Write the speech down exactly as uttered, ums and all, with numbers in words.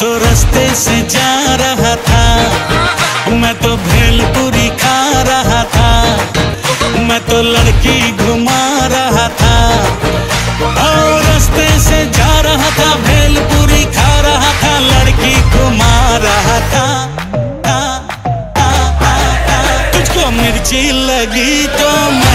तो रास्ते से जा रहा था, मैं तो भेलपुरी खा रहा था, मैं तो लड़की घुमा रहा था। और रास्ते से जा रहा था, भेलपुरी खा रहा था, लड़की घुमा रहा था। आ, आ, आ, आ, तुझको मिर्ची लगी तो